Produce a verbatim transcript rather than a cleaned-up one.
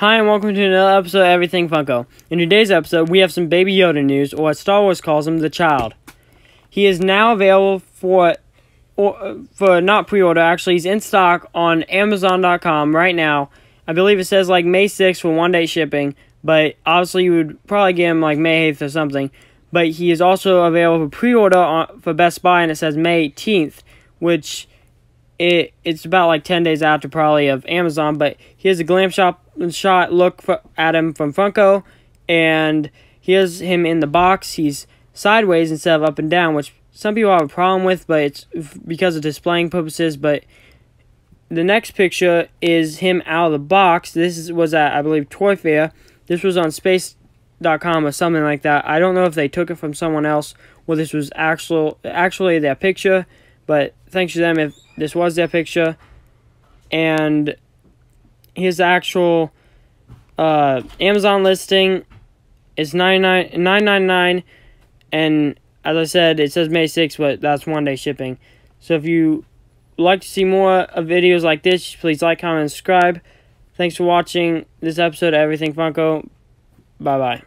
Hi and welcome to another episode of Everything Funko. In today's episode, we have some Baby Yoda news, or as Star Wars calls him, the child. He is now available for, or, for not pre-order, actually. He's in stock on Amazon dot com right now. I believe it says like May sixth for one-day shipping, but obviously you would probably get him like May eighth or something. But he is also available for pre-order on, for Best Buy, and it says May eighteenth, which... It, it's about like ten days after probably of Amazon, but here's a glam shop shot look for, at him from Funko, and here's him in the box. He's sideways instead of up and down, which some people have a problem with, but it's because of displaying purposes. But the next picture is him out of the box. This is, was at, I believe, Toy Fair. This was on space dot com or something like that. I don't know if they took it from someone else or this was actual, actually their picture, but thanks to them if this was their picture. And his actual uh, Amazon listing is nine ninety-nine, and as I said, it says May sixth, but that's one-day shipping. So if you like to see more of videos like this, please like, comment, and subscribe. Thanks for watching this episode of Everything Funko. Bye-bye.